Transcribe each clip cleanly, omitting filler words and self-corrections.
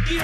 Give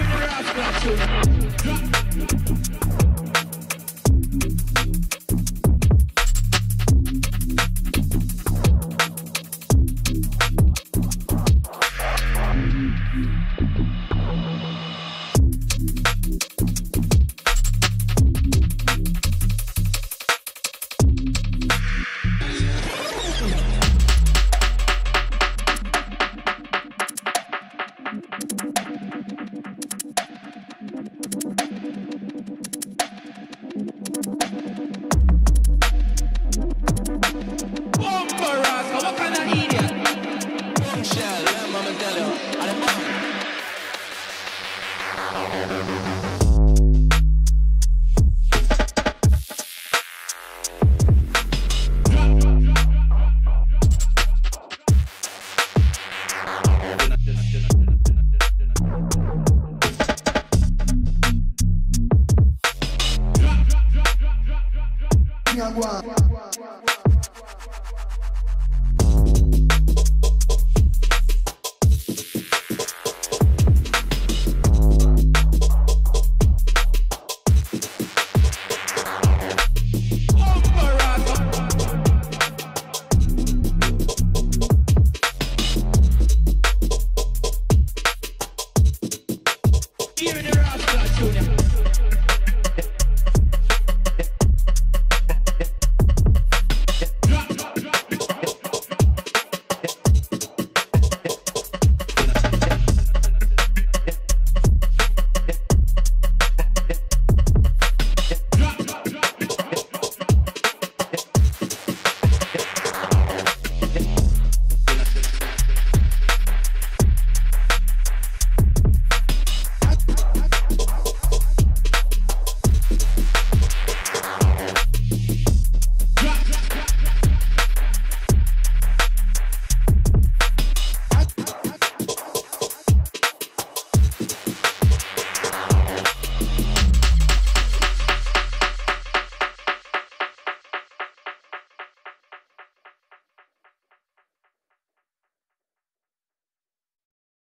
it a round, Junior.